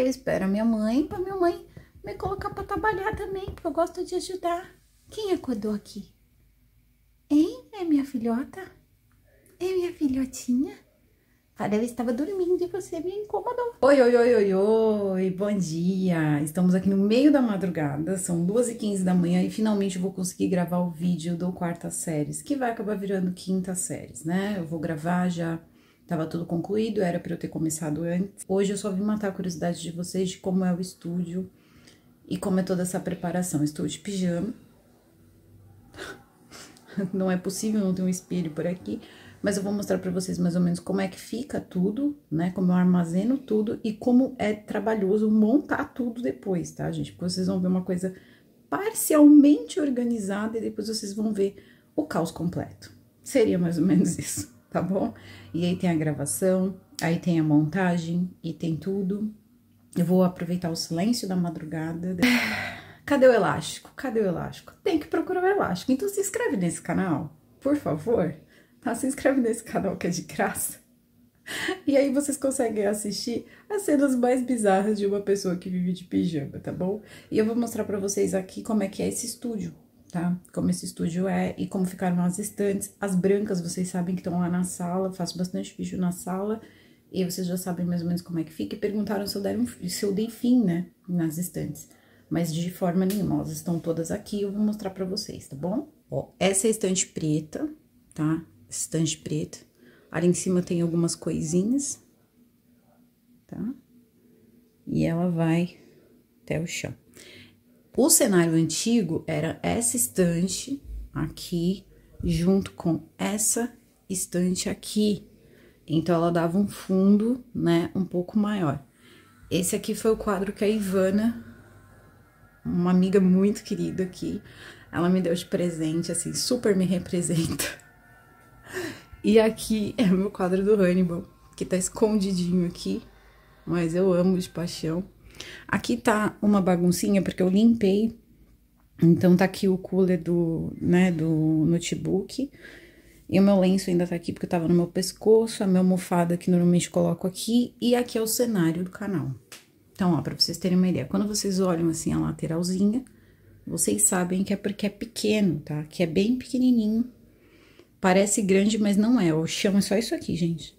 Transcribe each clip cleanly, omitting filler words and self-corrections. Eu espero a minha mãe, pra minha mãe me colocar pra trabalhar também, porque eu gosto de ajudar. Quem acordou aqui? Hein? É minha filhota? É minha filhotinha? Ela estava dormindo e você me incomodou. Oi, oi, oi, oi, oi, bom dia. Estamos aqui no meio da madrugada, são 2h15 da manhã e finalmente eu vou conseguir gravar o vídeo do Quartas Séries, que vai acabar virando Quintas Séries, né? Eu vou gravar já, tava tudo concluído, era pra eu ter começado antes. Hoje eu só vim matar a curiosidade de vocês de como é o estúdio e como é toda essa preparação. Estou de pijama. Não é possível, não tem um espelho por aqui. Mas eu vou mostrar pra vocês mais ou menos como é que fica tudo, né? Como eu armazeno tudo e como é trabalhoso montar tudo depois, tá, gente? Porque vocês vão ver uma coisa parcialmente organizada e depois vocês vão ver o caos completo. Seria mais ou menos isso, tá bom? E aí tem a gravação, aí tem a montagem e tem tudo. Eu vou aproveitar o silêncio da madrugada. Cadê o elástico? Cadê o elástico? Tem que procurar o elástico. Então se inscreve nesse canal, por favor. Tá, se inscreve nesse canal que é de graça. E aí vocês conseguem assistir as cenas mais bizarras de uma pessoa que vive de pijama, tá bom? E eu vou mostrar pra vocês aqui como é que é esse estúdio, tá? Como esse estúdio é e como ficaram as estantes. As brancas, vocês sabem que estão lá na sala, eu faço bastante vídeo na sala. E vocês já sabem mais ou menos como é que fica. E perguntaram se eu dei fim, né, nas estantes. Mas de forma nenhuma, elas estão todas aqui, eu vou mostrar pra vocês, tá bom? Ó, essa é a estante preta, tá? Estante preta. Ali em cima tem algumas coisinhas, tá? E ela vai até o chão. O cenário antigo era essa estante aqui, junto com essa estante aqui. Então, ela dava um fundo, né, um pouco maior. Esse aqui foi o quadro que a Ivana, uma amiga muito querida aqui, ela me deu de presente, assim, super me representa. E aqui é o meu quadro do Hannibal, que tá escondidinho aqui, mas eu amo de paixão. Aqui tá uma baguncinha, porque eu limpei, então tá aqui o cooler do, né, do notebook. E o meu lenço ainda tá aqui, porque tava no meu pescoço, a minha almofada que normalmente coloco aqui. E aqui é o cenário do canal. Então, ó, pra vocês terem uma ideia, quando vocês olham assim a lateralzinha, vocês sabem que é porque é pequeno, tá? Que é bem pequenininho. Parece grande, mas não é. O chão é só isso aqui, gente.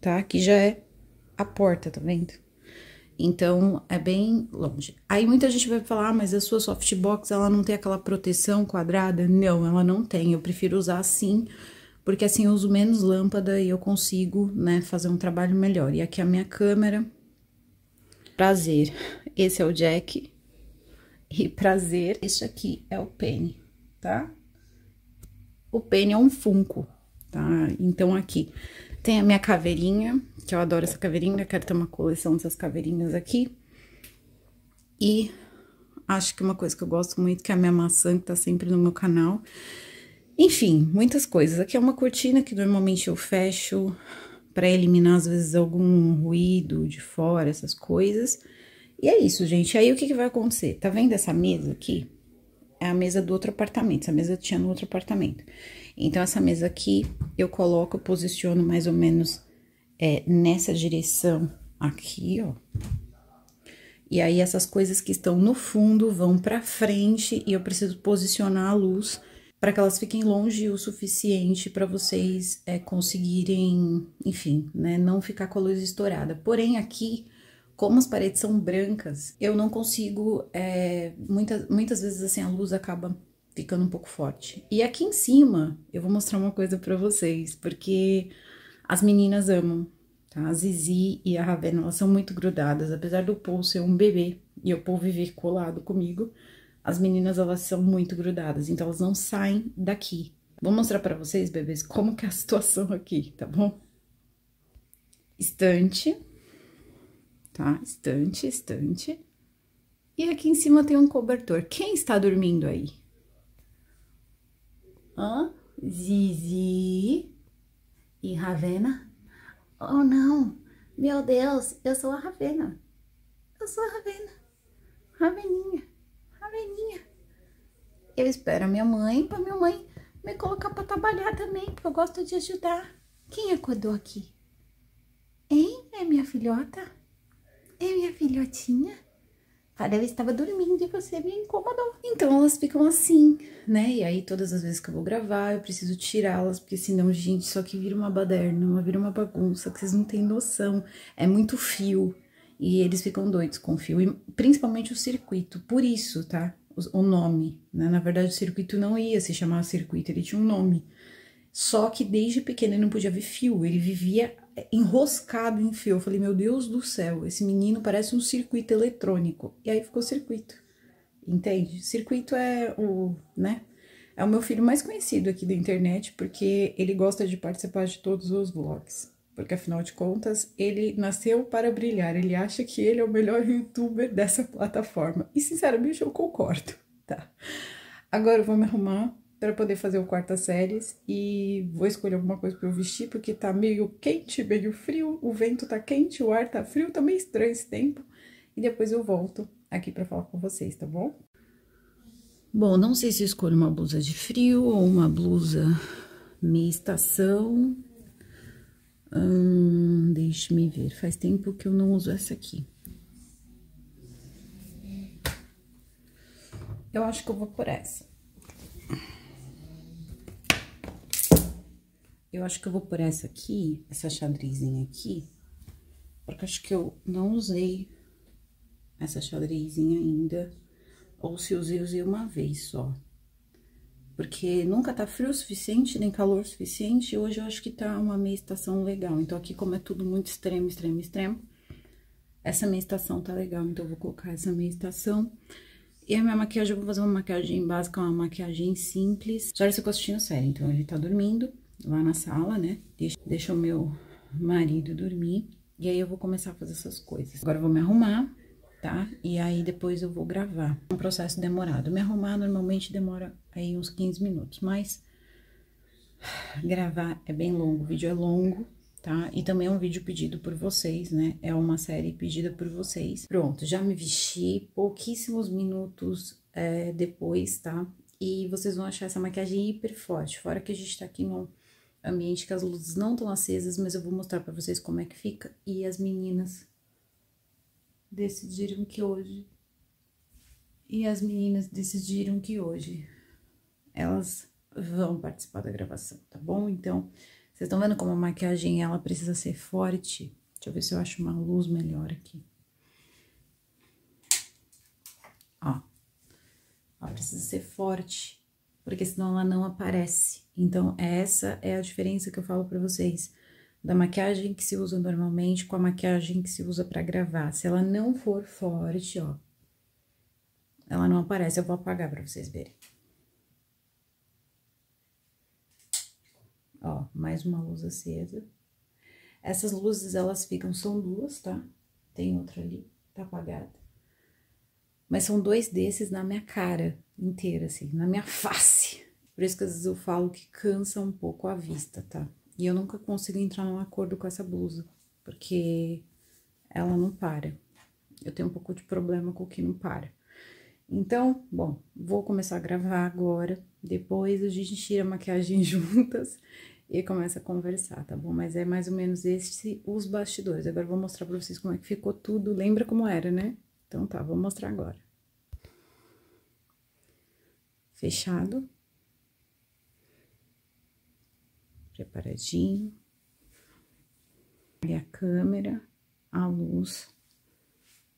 Tá? Aqui já é a porta, tá vendo? Então, é bem longe. Aí, muita gente vai falar, ah, mas a sua softbox, ela não tem aquela proteção quadrada? Não, ela não tem. Eu prefiro usar assim, porque assim eu uso menos lâmpada e eu consigo, né, fazer um trabalho melhor. E aqui a minha câmera. Prazer. Esse é o Jack. E prazer, esse aqui é o Penny, tá? O Penny é um Funko, tá? Então, aqui tem a minha caveirinha, que eu adoro essa caveirinha, quero ter uma coleção dessas caveirinhas aqui. E acho que uma coisa que eu gosto muito, que é a minha maçã, que tá sempre no meu canal. Enfim, muitas coisas. Aqui é uma cortina que normalmente eu fecho pra eliminar, às vezes, algum ruído de fora, essas coisas. E é isso, gente. Aí, o que que vai acontecer? Tá vendo essa mesa aqui? É a mesa do outro apartamento, essa mesa tinha no outro apartamento. Então, essa mesa aqui, eu coloco, eu posiciono mais ou menos nessa direção aqui, ó. E aí, essas coisas que estão no fundo vão pra frente e eu preciso posicionar a luz para que elas fiquem longe o suficiente para vocês conseguirem, enfim, né, não ficar com a luz estourada. Porém, aqui... Como as paredes são brancas, eu não consigo, muitas vezes assim a luz acaba ficando um pouco forte. E aqui em cima, eu vou mostrar uma coisa pra vocês, porque as meninas amam, tá? A Zizi e a Ravena, elas são muito grudadas, apesar do Paul ser um bebê e o Paul viver colado comigo, as meninas elas são muito grudadas, então elas não saem daqui. Vou mostrar pra vocês, bebês, como que é a situação aqui, tá bom? Estante... Tá? Estante, estante. E aqui em cima tem um cobertor. Quem está dormindo aí? Hã? Zizi e Ravena? Oh, não! Meu Deus, eu sou a Ravena. Eu sou a Ravena. Raveninha. Raveninha. Eu espero a minha mãe, pra minha mãe me colocar pra trabalhar também, porque eu gosto de ajudar. Quem acordou aqui? Hein? É minha filhota? É minha filhotinha? Cara, ela estava dormindo e você me incomodou. Então elas ficam assim, né? E aí todas as vezes que eu vou gravar, eu preciso tirá-las, porque senão, gente, isso aqui vira uma baderna, vira uma bagunça, que vocês não têm noção. É muito fio. E eles ficam doidos com o fio, e principalmente o circuito, por isso, tá? O nome, né? Na verdade, o circuito não ia se chamar circuito, ele tinha um nome. Só que desde pequeno ele não podia ver fio, ele vivia enroscado em fio. Eu falei, meu Deus do céu, esse menino parece um circuito eletrônico. E aí ficou circuito, entende? Circuito é o, né? É o meu filho mais conhecido aqui da internet, porque ele gosta de participar de todos os vlogs. Porque, afinal de contas, ele nasceu para brilhar. Ele acha que ele é o melhor youtuber dessa plataforma. E, sinceramente, eu concordo, tá? Agora eu vou me arrumar para poder fazer o quarta séries. E vou escolher alguma coisa para eu vestir, porque tá meio quente, meio frio. O vento tá quente, o ar tá frio. Tá meio estranho esse tempo. E depois eu volto aqui para falar com vocês, tá bom? Bom, não sei se eu escolho uma blusa de frio ou uma blusa meia estação. Deixe-me ver, faz tempo que eu não uso essa aqui. Eu acho que eu vou por essa. Eu acho que eu vou por essa aqui, essa xadrezinha aqui, porque acho que eu não usei essa xadrezinha ainda, ou se usei, usei uma vez só. Porque nunca tá frio o suficiente, nem calor o suficiente, e hoje eu acho que tá uma meia estação legal. Então, aqui, como é tudo muito extremo, extremo, extremo, essa meia estação tá legal, então eu vou colocar essa meia estação. E a minha maquiagem, eu vou fazer uma maquiagem básica, uma maquiagem simples. Só esse costinho sério, então ele tá dormindo lá na sala, né? Deixa o meu marido dormir, e aí eu vou começar a fazer essas coisas. Agora eu vou me arrumar, tá? E aí depois eu vou gravar. É um processo demorado. Me arrumar normalmente demora aí uns 15 minutos, mas gravar é bem longo, o vídeo é longo, tá? E também é um vídeo pedido por vocês, né? É uma série pedida por vocês. Pronto, já me vesti, pouquíssimos minutos depois, tá? E vocês vão achar essa maquiagem hiper forte, fora que a gente tá aqui num ambiente que as luzes não estão acesas, mas eu vou mostrar pra vocês como é que fica. E as meninas decidiram que hoje... Elas vão participar da gravação, tá bom? Então, vocês estão vendo como a maquiagem, ela precisa ser forte? Deixa eu ver se eu acho uma luz melhor aqui. Ó. Ela precisa ser forte, porque senão ela não aparece. Então, essa é a diferença que eu falo pra vocês. Da maquiagem que se usa normalmente com a maquiagem que se usa pra gravar. Se ela não for forte, ó, ela não aparece. Eu vou apagar pra vocês verem. Ó, mais uma luz acesa. Essas luzes, elas ficam, são duas, tá? Tem outra ali, tá apagada. Mas são dois desses na minha cara inteira, assim, na minha face. Por isso que às vezes eu falo que cansa um pouco a vista, tá? E eu nunca consigo entrar num acordo com essa blusa, porque ela não para. Eu tenho um pouco de problema com o que não para. Então, bom, vou começar a gravar agora. Depois a gente tira a maquiagem juntas e começa a conversar, tá bom? Mas é mais ou menos esse os bastidores. Agora eu vou mostrar pra vocês como é que ficou tudo. Lembra como era, né? Então tá, vou mostrar agora. Fechado. Preparadinho, aí a câmera, a luz,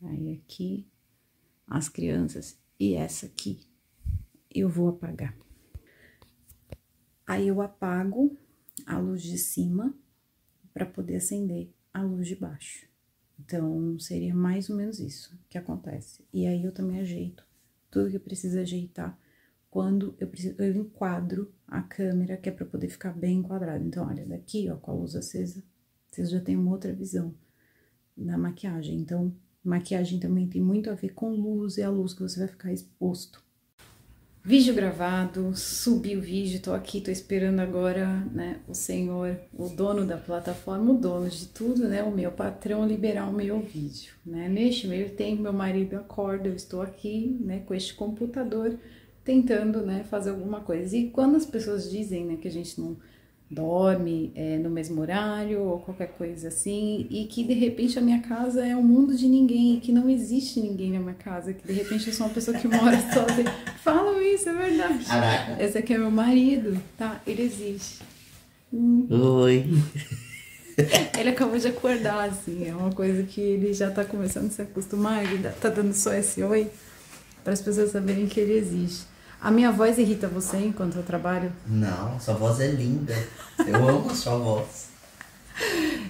aí aqui, as crianças e essa aqui eu vou apagar. Aí eu apago a luz de cima para poder acender a luz de baixo. Então, seria mais ou menos isso que acontece. E aí eu também ajeito tudo que eu preciso ajeitar. Quando eu enquadro a câmera, que é pra poder ficar bem enquadrado. Então, olha, daqui, ó, com a luz acesa, vocês já têm uma outra visão da maquiagem. Então, maquiagem também tem muito a ver com luz, e a luz que você vai ficar exposto. Vídeo gravado, subi o vídeo, tô aqui, tô esperando agora, né, o senhor, o dono da plataforma, o dono de tudo, né, o meu patrão liberar o meu vídeo, né. Neste meio tempo, meu marido acorda, eu estou aqui, né, com este computador, tentando, né, fazer alguma coisa. E quando as pessoas dizem, né, que a gente não dorme no mesmo horário ou qualquer coisa assim, e que de repente a minha casa é um mundo de ninguém, que não existe ninguém na minha casa, que de repente eu sou uma pessoa que mora sozinha. Falam isso, é verdade. Caraca. Esse aqui é meu marido, tá? Ele existe. Oi. Ele acabou de acordar, assim, é uma coisa que ele já tá começando a se acostumar, ele tá dando só esse oi, para as pessoas saberem que ele existe. A minha voz irrita você enquanto eu trabalho? Não, sua voz é linda, eu amo a sua voz.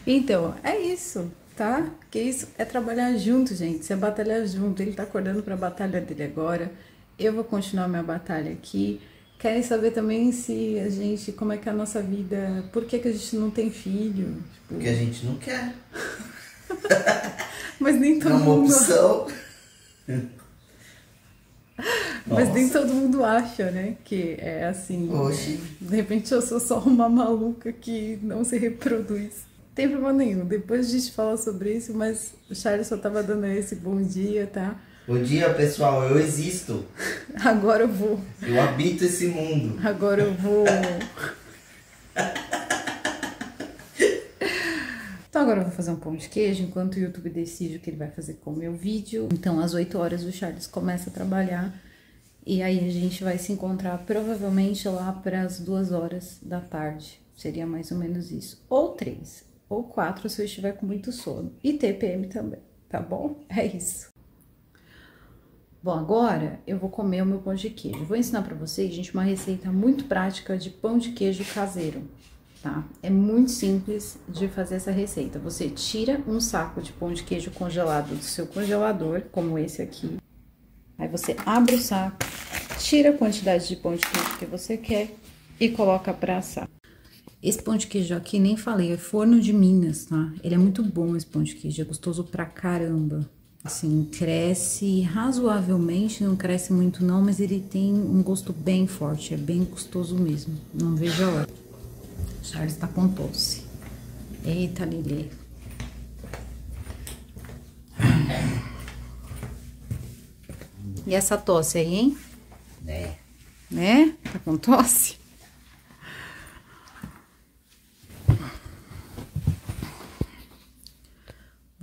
Então, é isso, tá? Porque isso é trabalhar junto, gente, é batalhar junto. Ele tá acordando pra batalha dele agora, eu vou continuar minha batalha aqui. Querem saber também se a gente, como é que é a nossa vida, por que que a gente não tem filho? Porque a gente não quer. Mas nem todo mundo... É uma opção. Mas nem todo mundo acha, né? Que é assim, hoje. De repente eu sou só uma maluca que não se reproduz. Não tem problema nenhum, depois a gente fala sobre isso, mas o Charles só tava dando esse bom dia, tá? Bom dia, pessoal, eu existo. Agora eu vou. Eu habito esse mundo. Agora eu vou. Então agora eu vou fazer um pão de queijo, enquanto o YouTube decide o que ele vai fazer com o meu vídeo. Então às 8 horas o Charles começa a trabalhar e aí a gente vai se encontrar provavelmente lá para as 2 horas da tarde. Seria mais ou menos isso. Ou 3, ou 4 se eu estiver com muito sono. E TPM também, tá bom? É isso. Bom, agora eu vou comer o meu pão de queijo. Vou ensinar pra vocês, gente, uma receita muito prática de pão de queijo caseiro, tá? É muito simples de fazer essa receita. Você tira um saco de pão de queijo congelado do seu congelador, como esse aqui. Aí você abre o saco, tira a quantidade de pão de queijo que você quer e coloca pra assar. Esse pão de queijo aqui, nem falei, é forno de Minas, tá? Ele é muito bom, esse pão de queijo, é gostoso pra caramba. Assim, cresce razoavelmente, não cresce muito não, mas ele tem um gosto bem forte, é bem gostoso mesmo, não vejo a hora. Charles tá com tosse. Eita, Lili. E essa tosse aí, hein? É. Né? Tá com tosse?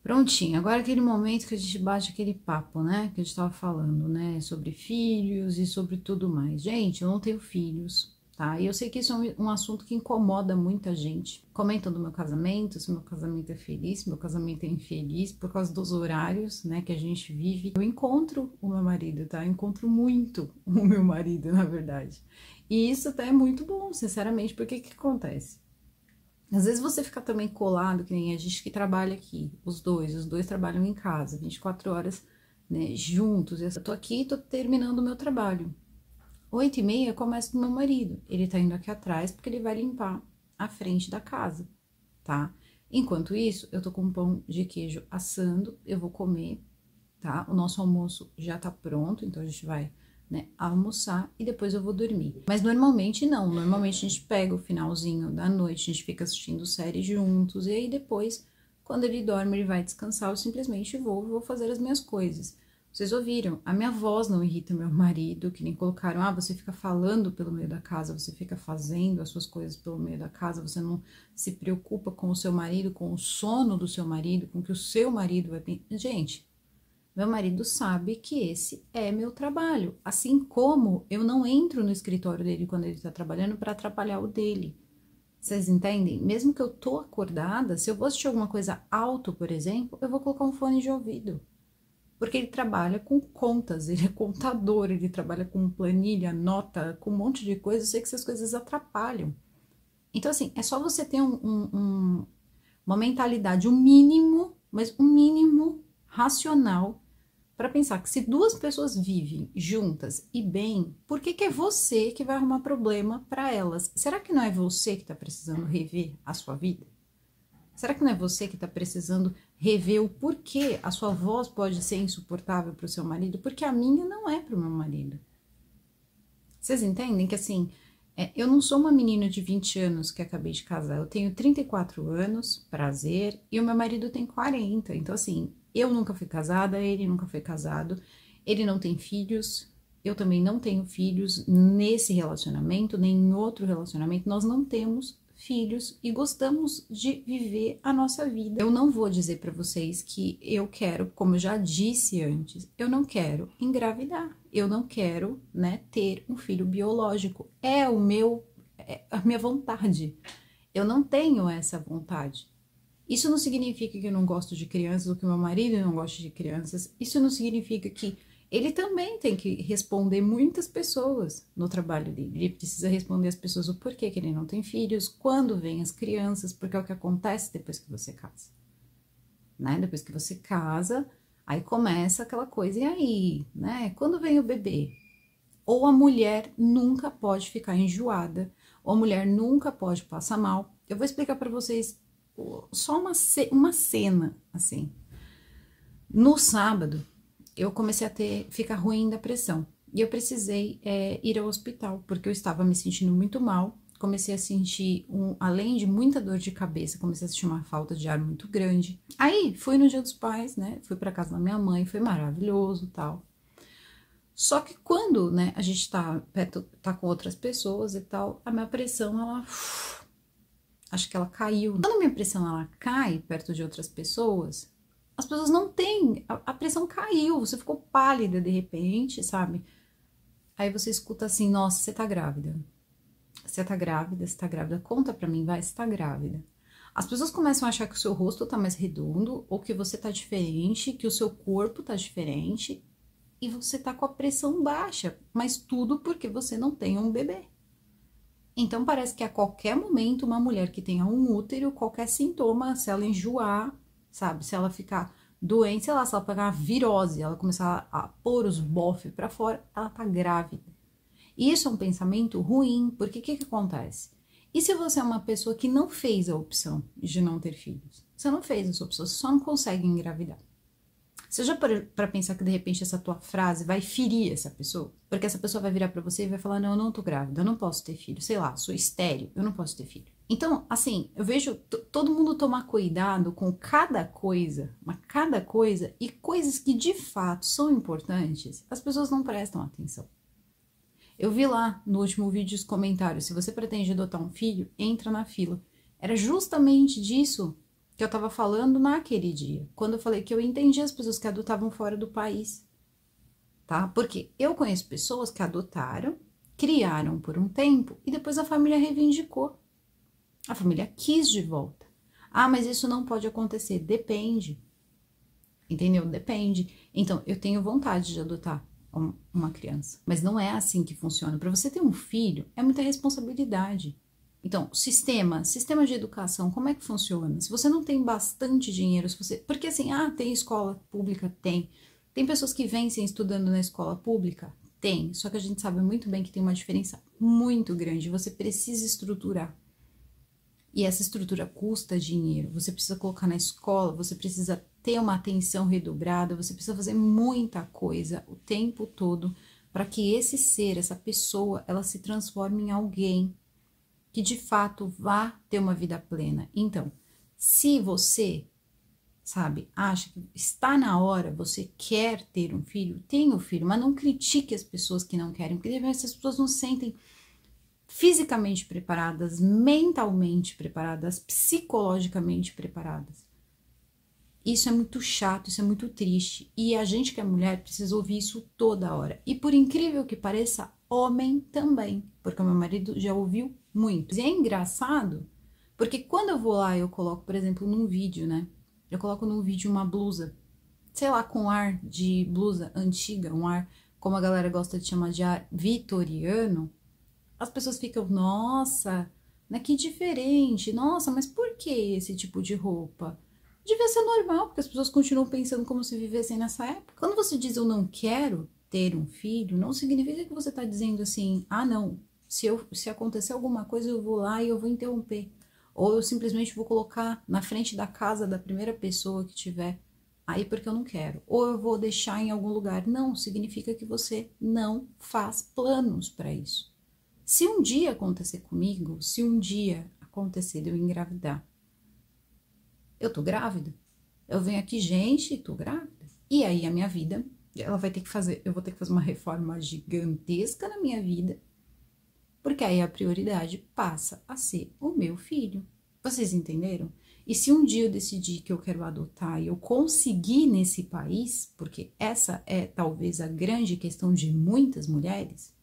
Prontinho, agora aquele momento que a gente bate aquele papo, né, que a gente tava falando, né, sobre filhos e sobre tudo mais. Gente, eu não tenho filhos, tá? E eu sei que isso é um assunto que incomoda muita gente. Comentam do meu casamento, se meu casamento é feliz, se meu casamento é infeliz, por causa dos horários, né, que a gente vive. Eu encontro o meu marido, tá? Eu encontro muito o meu marido, na verdade. E isso até é muito bom, sinceramente, porque o que acontece? Às vezes você fica também colado, que nem a gente que trabalha aqui, os dois trabalham em casa, 24 horas, né, juntos. Eu tô aqui e tô terminando o meu trabalho. 8h30 eu começo com meu marido, ele tá indo aqui atrás porque ele vai limpar a frente da casa, tá? Enquanto isso, eu tô com um pão de queijo assando, eu vou comer, tá? O nosso almoço já tá pronto, então a gente vai... né, almoçar e depois eu vou dormir. Mas normalmente não, normalmente a gente pega o finalzinho da noite, a gente fica assistindo séries juntos e aí depois, quando ele dorme, ele vai descansar, eu simplesmente vou fazer as minhas coisas. Vocês ouviram? A minha voz não irrita meu marido, que nem colocaram, ah, você fica falando pelo meio da casa, você fica fazendo as suas coisas pelo meio da casa, você não se preocupa com o seu marido, com o sono do seu marido, com o que o seu marido vai pensar. Gente... meu marido sabe que esse é meu trabalho, assim como eu não entro no escritório dele quando ele tá trabalhando para atrapalhar o dele. Vocês entendem? Mesmo que eu tô acordada, se eu vou assistir alguma coisa alto, por exemplo, eu vou colocar um fone de ouvido. Porque ele trabalha com contas, ele é contador, ele trabalha com planilha, nota, com um monte de coisa, eu sei que essas coisas atrapalham. Então, assim, é só você ter uma mentalidade, o mínimo, mas o mínimo racional para pensar que se duas pessoas vivem juntas e bem, por que que é você que vai arrumar problema para elas? Será que não é você que está precisando rever a sua vida? Será que não é você que está precisando rever o porquê a sua voz pode ser insuportável para o seu marido? Porque a minha não é para o meu marido. Vocês entendem que assim, eu não sou uma menina de 20 anos que acabei de casar, eu tenho 34 anos, prazer, e o meu marido tem 40, então assim... eu nunca fui casada, ele nunca foi casado, ele não tem filhos, eu também não tenho filhos nesse relacionamento, nem em outro relacionamento, nós não temos filhos e gostamos de viver a nossa vida. Eu não vou dizer para vocês que eu quero, como eu já disse antes, eu não quero engravidar, eu não quero, né, ter um filho biológico. É a minha vontade. Eu não tenho essa vontade. Isso não significa que eu não gosto de crianças ou que meu marido não gosta de crianças. Isso não significa que ele também tem que responder muitas pessoas no trabalho dele. Ele precisa responder às pessoas o porquê que ele não tem filhos, quando vem as crianças, porque é o que acontece depois que você casa. Né? Depois que você casa, aí começa aquela coisa, e aí? Né? Quando vem o bebê? Ou a mulher nunca pode ficar enjoada, ou a mulher nunca pode passar mal. Eu vou explicar para vocês só uma cena, assim. No sábado, eu comecei a ficar ruim da pressão. E eu precisei ir ao hospital, porque eu estava me sentindo muito mal. Comecei a sentir, além de muita dor de cabeça, comecei a sentir uma falta de ar muito grande. Aí, fui no Dia dos Pais, né? Fui pra casa da minha mãe, foi maravilhoso e tal. Só que quando, né, a gente tá com outras pessoas e tal, a minha pressão, ela... acho que ela caiu. Quando a minha pressão, ela cai perto de outras pessoas... As pessoas não têm, a pressão caiu, você ficou pálida de repente, sabe? Aí você escuta assim, nossa, você tá grávida. Você tá grávida, você tá grávida, conta pra mim, vai, você tá grávida. As pessoas começam a achar que o seu rosto tá mais redondo, ou que você tá diferente, que o seu corpo tá diferente, e você tá com a pressão baixa, mas tudo porque você não tem um bebê. Então parece que a qualquer momento, uma mulher que tenha um útero, qualquer sintoma, se ela enjoar... Sabe, se ela ficar doente, sei lá, se ela pegar uma virose, ela começar a pôr os bofes pra fora, ela tá grávida. E isso é um pensamento ruim, porque o que acontece? E se você é uma pessoa que não fez a opção de não ter filhos? Você não fez essa opção, você só não consegue engravidar. Você já parou pra pensar que de repente essa tua frase vai ferir essa pessoa? Porque essa pessoa vai virar pra você e vai falar, não, eu não tô grávida, eu não posso ter filho, sei lá, sou estéril, eu não posso ter filho. Então, assim, eu vejo todo mundo tomar cuidado com cada coisa, e coisas que de fato são importantes, as pessoas não prestam atenção. Eu vi lá no último vídeo os comentários, se você pretende adotar um filho, entra na fila. Era justamente disso que eu tava falando naquele dia, quando eu falei que eu entendi as pessoas que adotavam fora do país, tá? Porque eu conheço pessoas que adotaram, criaram por um tempo e depois a família reivindicou. A família quis de volta. Ah, mas isso não pode acontecer. Depende. Entendeu? Depende. Então, eu tenho vontade de adotar uma criança. Mas não é assim que funciona. Para você ter um filho, é muita responsabilidade. Então, sistema de educação, como é que funciona? Se você não tem bastante dinheiro, se você... Porque assim, ah, tem escola pública? Tem. Tem pessoas que vencem estudando na escola pública? Tem. Só que a gente sabe muito bem que tem uma diferença muito grande. Você precisa estruturar. E essa estrutura custa dinheiro, você precisa colocar na escola, você precisa ter uma atenção redobrada, você precisa fazer muita coisa o tempo todo para que esse ser, essa pessoa, ela se transforme em alguém que de fato vá ter uma vida plena. Então, se você, sabe, acha que está na hora, você quer ter um filho, tenha um filho, mas não critique as pessoas que não querem, porque essas pessoas não sentem... fisicamente preparadas, mentalmente preparadas, psicologicamente preparadas. Isso é muito chato, isso é muito triste. E a gente que é mulher precisa ouvir isso toda hora. E por incrível que pareça, homem também. Porque o meu marido já ouviu muito. E é engraçado, porque quando eu vou lá, eu coloco, por exemplo, num vídeo, né? Eu coloco num vídeo uma blusa, sei lá, com ar de blusa antiga, um ar, como a galera gosta de chamar de ar vitoriano. As pessoas ficam, nossa, né, que diferente, nossa, mas por que esse tipo de roupa? Devia ser normal, porque as pessoas continuam pensando como se vivessem nessa época. Quando você diz, eu não quero ter um filho, não significa que você está dizendo assim, ah, não, se acontecer alguma coisa, eu vou lá e eu vou interromper. Ou eu simplesmente vou colocar na frente da casa da primeira pessoa que tiver, aí porque eu não quero. Ou eu vou deixar em algum lugar. Não, significa que você não faz planos para isso. Se um dia acontecer comigo, se um dia acontecer de eu engravidar, eu tô grávida, eu venho aqui, gente, tô grávida. E aí a minha vida, eu vou ter que fazer uma reforma gigantesca na minha vida porque aí a prioridade passa a ser o meu filho. Vocês entenderam? E se um dia eu decidir que eu quero adotar e eu conseguir nesse país, porque essa é talvez a grande questão de muitas mulheres,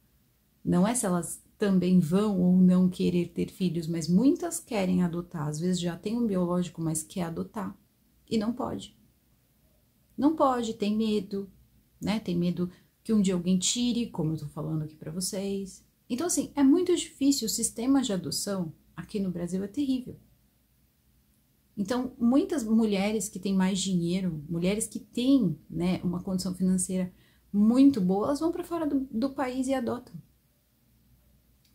não é se elas também vão ou não querer ter filhos, mas muitas querem adotar, às vezes já tem um biológico, mas quer adotar e não pode. Não pode, tem medo, né? Tem medo que um dia alguém tire, como eu tô falando aqui pra vocês. Então, assim, é muito difícil, o sistema de adoção aqui no Brasil é terrível. Então, muitas mulheres que têm mais dinheiro, mulheres que têm, né, uma condição financeira muito boa, elas vão para fora do país e adotam.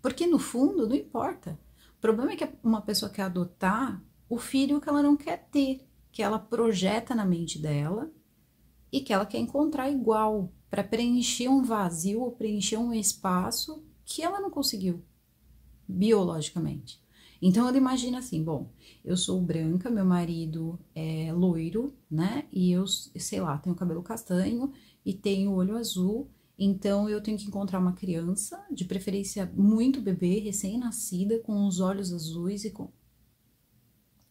Porque, no fundo, não importa. O problema é que uma pessoa quer adotar o filho que ela não quer ter, que ela projeta na mente dela e que ela quer encontrar igual, para preencher um vazio ou preencher um espaço que ela não conseguiu biologicamente. Então, ela imagina assim, bom, eu sou branca, meu marido é loiro, né? E eu, sei lá, tenho cabelo castanho e tenho olho azul. Então, eu tenho que encontrar uma criança, de preferência muito bebê, recém-nascida, com os olhos azuis e com...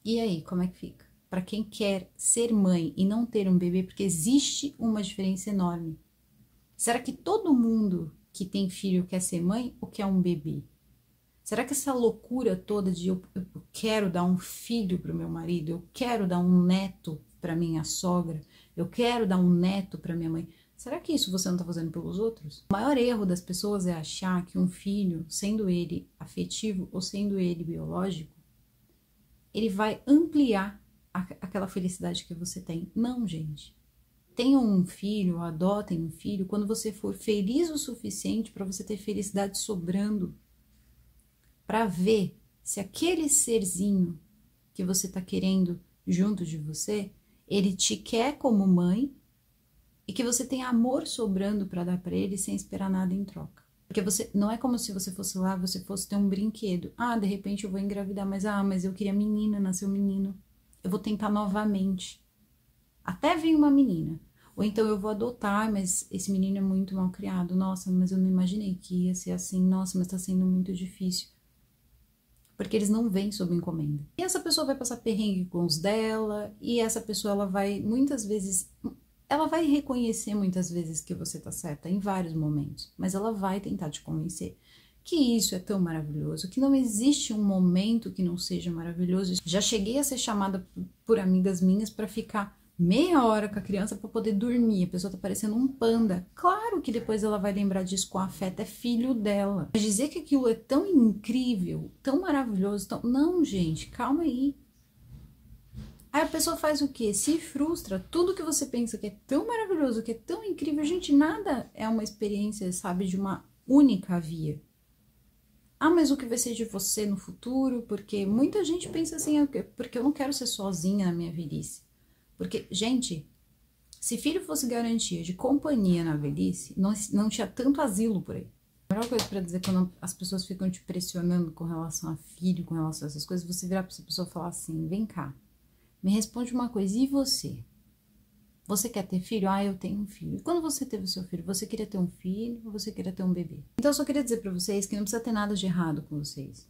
E aí, como é que fica? Para quem quer ser mãe e não ter um bebê, porque existe uma diferença enorme. Será que todo mundo que tem filho quer ser mãe ou quer um bebê? Será que essa loucura toda de eu quero dar um filho para o meu marido, eu quero dar um neto para minha sogra, eu quero dar um neto para minha mãe, será que isso você não está fazendo pelos outros? O maior erro das pessoas é achar que um filho, sendo ele afetivo ou sendo ele biológico, ele vai ampliar aquela felicidade que você tem. Não, gente. Tenham um filho, adotem um filho, quando você for feliz o suficiente para você ter felicidade sobrando, para ver se aquele serzinho que você está querendo junto de você, ele te quer como mãe e que você tem amor sobrando para dar para ele sem esperar nada em troca. Porque você não é como se você fosse lá, você fosse ter um brinquedo. Ah, de repente eu vou engravidar, mas eu queria menina, nasceu menino. Eu vou tentar novamente. Até vir uma menina. Ou então eu vou adotar, mas esse menino é muito mal criado. Nossa, mas eu não imaginei que ia ser assim. Nossa, mas está sendo muito difícil. Porque eles não vêm sob encomenda. E essa pessoa vai passar perrengue com os dela, e essa pessoa, ela vai, muitas vezes, ela vai reconhecer muitas vezes que você tá certa em vários momentos, mas ela vai tentar te convencer que isso é tão maravilhoso, que não existe um momento que não seja maravilhoso. Já cheguei a ser chamada por amigas minhas para ficar meia hora com a criança para poder dormir, a pessoa tá parecendo um panda. Claro que depois ela vai lembrar disso com afeto, é filho dela. Mas dizer que aquilo é tão incrível, tão maravilhoso, tão... Não, gente, calma aí. Aí a pessoa faz o quê? Se frustra, tudo que você pensa que é tão maravilhoso, que é tão incrível, gente, nada é uma experiência, sabe, de uma única via. Ah, mas o que vai ser de você no futuro? Porque muita gente pensa assim, porque eu não quero ser sozinha na minha velhice. Porque, gente, se filho fosse garantia de companhia na velhice, não tinha tanto asilo por aí. A melhor coisa pra dizer quando as pessoas ficam te pressionando com relação a filho, com relação a essas coisas, você virar pra essa pessoa e falar assim, vem cá, me responde uma coisa, e você? Você quer ter filho? Ah, eu tenho um filho. E quando você teve o seu filho, você queria ter um filho ou você queria ter um bebê? Então, eu só queria dizer pra vocês que não precisa ter nada de errado com vocês,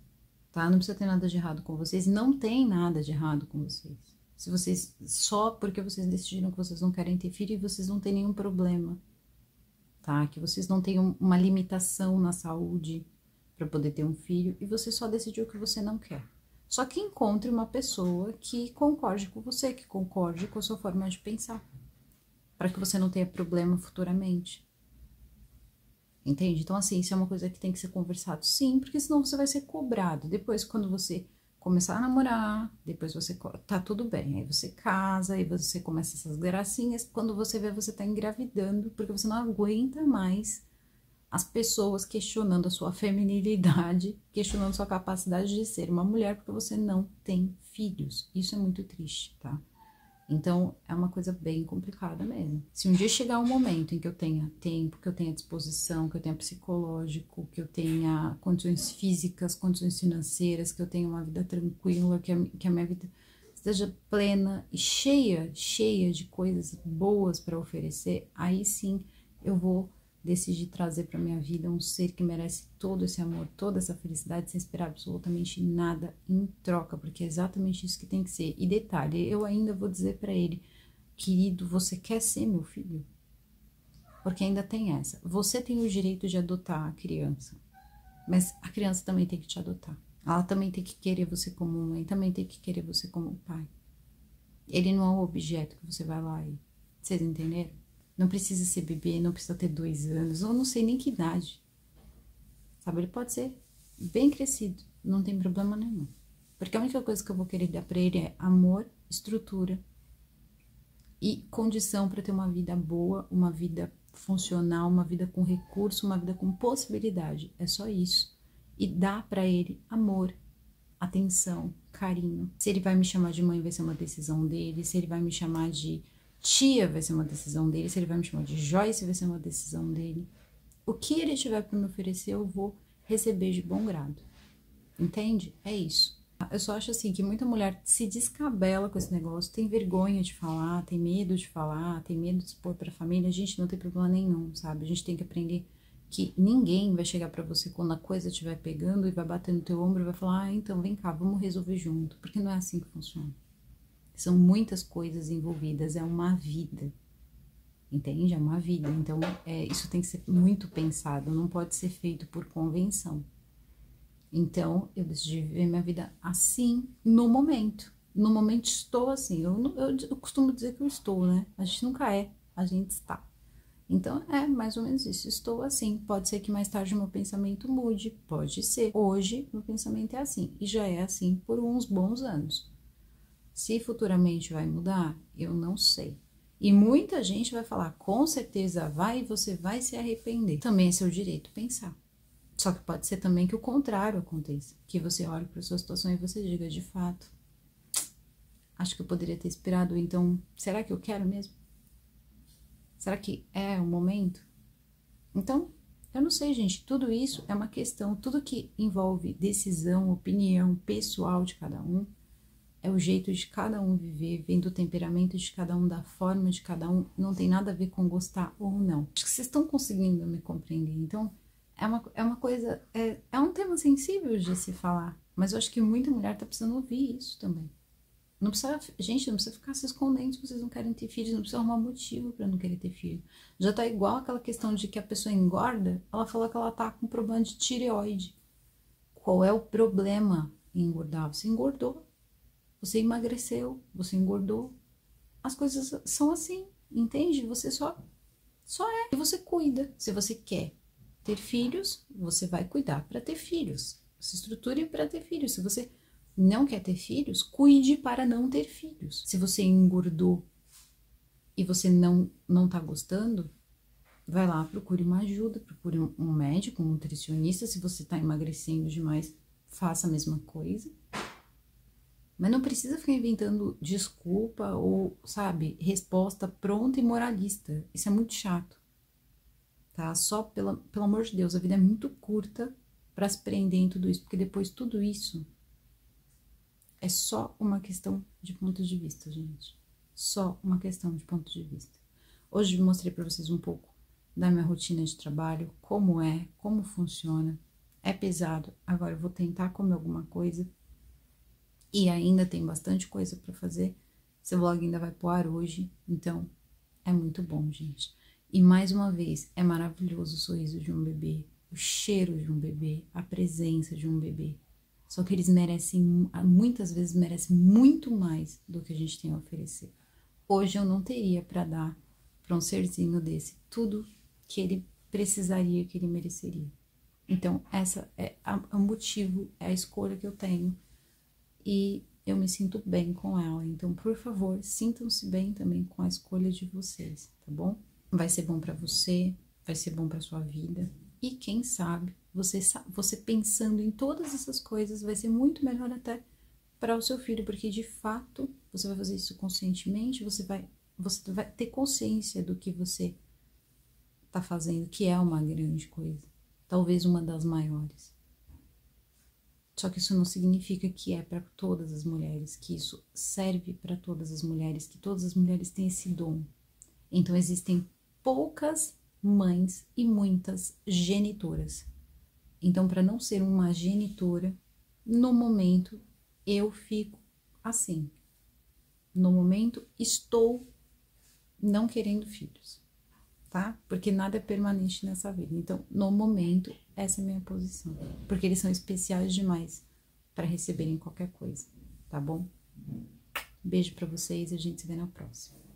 tá? Não precisa ter nada de errado com vocês, não tem nada de errado com vocês. Se vocês, só porque vocês decidiram que vocês não querem ter filho e vocês não têm nenhum problema, tá? Que vocês não tenham uma limitação na saúde para poder ter um filho e você só decidiu que você não quer. Só que encontre uma pessoa que concorde com você, que concorde com a sua forma de pensar, para que você não tenha problema futuramente. Entende? Então, assim, isso é uma coisa que tem que ser conversado, sim, porque senão você vai ser cobrado. Depois, quando você começar a namorar, depois você tá tudo bem, aí você casa, aí você começa essas gracinhas, quando você vê, você tá engravidando, porque você não aguenta mais as pessoas questionando a sua feminilidade, questionando sua capacidade de ser uma mulher, porque você não tem filhos. Isso é muito triste, tá? Então, é uma coisa bem complicada mesmo. Se um dia chegar um momento em que eu tenha tempo, que eu tenha disposição, que eu tenha psicológico, que eu tenha condições físicas, condições financeiras, que eu tenha uma vida tranquila, que a minha vida seja plena e cheia de coisas boas para oferecer, aí sim eu vou decidi trazer para minha vida um ser que merece todo esse amor, toda essa felicidade, sem esperar absolutamente nada em troca, porque é exatamente isso que tem que ser. E detalhe, eu ainda vou dizer para ele, querido, você quer ser meu filho? Porque ainda tem essa. Você tem o direito de adotar a criança, mas a criança também tem que te adotar. Ela também tem que querer você como mãe, também tem que querer você como pai. Ele não é um objeto que você vai lá e... Vocês entenderam? Não precisa ser bebê, não precisa ter 2 anos, ou não sei nem que idade. Sabe, ele pode ser bem crescido, não tem problema nenhum. Porque a única coisa que eu vou querer dar pra ele é amor, estrutura e condição pra ter uma vida boa, uma vida funcional, uma vida com recurso, uma vida com possibilidade. É só isso. E dar pra ele amor, atenção, carinho. Se ele vai me chamar de mãe, vai ser uma decisão dele. Se ele vai me chamar de... tia vai ser uma decisão dele, se ele vai me chamar de Joyce vai ser uma decisão dele. O que ele tiver para me oferecer, eu vou receber de bom grado. Entende? É isso. Eu só acho assim que muita mulher se descabela com esse negócio, tem vergonha de falar, tem medo de falar, tem medo de expor para a família. A gente não tem problema nenhum, sabe? A gente tem que aprender que ninguém vai chegar para você quando a coisa estiver pegando e vai bater no teu ombro e vai falar, ah, então vem cá, vamos resolver junto, porque não é assim que funciona. São muitas coisas envolvidas, é uma vida, entende? É uma vida, então isso tem que ser muito pensado, não pode ser feito por convenção. Então, eu decidi viver minha vida assim, no momento estou assim, eu costumo dizer que eu estou, né? A gente nunca é, a gente está. Então, é mais ou menos isso, estou assim, pode ser que mais tarde meu pensamento mude, pode ser. Hoje, meu pensamento é assim, e já é assim por uns bons anos. Se futuramente vai mudar, eu não sei. E muita gente vai falar, com certeza vai e você vai se arrepender. Também é seu direito pensar. Só que pode ser também que o contrário aconteça. Que você olhe para a sua situação e você diga, de fato, acho que eu poderia ter esperado, então, será que eu quero mesmo? Será que é o momento? Então, eu não sei, gente, tudo isso é uma questão, tudo que envolve decisão, opinião pessoal de cada um, é o jeito de cada um viver, vem do temperamento de cada um, da forma de cada um, não tem nada a ver com gostar ou não. Acho que vocês estão conseguindo me compreender, então é uma coisa, é um tema sensível de se falar, mas eu acho que muita mulher tá precisando ouvir isso também. Não precisa, gente, não precisa ficar se escondendo se vocês não querem ter filhos, não precisa arrumar motivo pra não querer ter filho. Já tá igual aquela questão de que a pessoa engorda, ela fala que ela tá com problema de tireoide. Qual é o problema em engordar? Você engordou. Você emagreceu, você engordou. As coisas são assim, entende? Você só é. E você cuida. Se você quer ter filhos, você vai cuidar para ter filhos. Se estruture para ter filhos. Se você não quer ter filhos, cuide para não ter filhos. Se você engordou e você não tá gostando, vai lá, procure uma ajuda, procure um médico, um nutricionista. Se você tá emagrecendo demais, faça a mesma coisa. Mas não precisa ficar inventando desculpa ou, sabe, resposta pronta e moralista. Isso é muito chato, tá? Só pelo amor de Deus, a vida é muito curta para se prender em tudo isso, porque depois tudo isso é só uma questão de ponto de vista, gente. Só uma questão de ponto de vista. Hoje eu mostrei para vocês um pouco da minha rotina de trabalho, como funciona. É pesado, agora eu vou tentar comer alguma coisa. E ainda tem bastante coisa para fazer. Esse vlog ainda vai pro ar hoje, então é muito bom, gente. E mais uma vez, é maravilhoso o sorriso de um bebê, o cheiro de um bebê, a presença de um bebê. Só que eles merecem, muitas vezes merecem muito mais do que a gente tem a oferecer. Hoje eu não teria para dar para um serzinho desse tudo que ele precisaria, que ele mereceria. Então, essa é o motivo, é a escolha que eu tenho. E eu me sinto bem com ela, então, por favor, sintam-se bem também com a escolha de vocês, tá bom? Vai ser bom pra você, vai ser bom pra sua vida, e quem sabe, você pensando em todas essas coisas, vai ser muito melhor até para o seu filho, porque de fato, você vai fazer isso conscientemente, você vai ter consciência do que você tá fazendo, que é uma grande coisa, talvez uma das maiores. Só que isso não significa que é para todas as mulheres, que isso serve para todas as mulheres, que todas as mulheres têm esse dom. Então, existem poucas mães e muitas genitoras. Então, para não ser uma genitora, no momento eu fico assim. No momento estou não querendo filhos, tá? Porque nada é permanente nessa vida. Então, no momento, essa é a minha posição. Porque eles são especiais demais para receberem qualquer coisa, tá bom? Beijo para vocês e a gente se vê na próxima.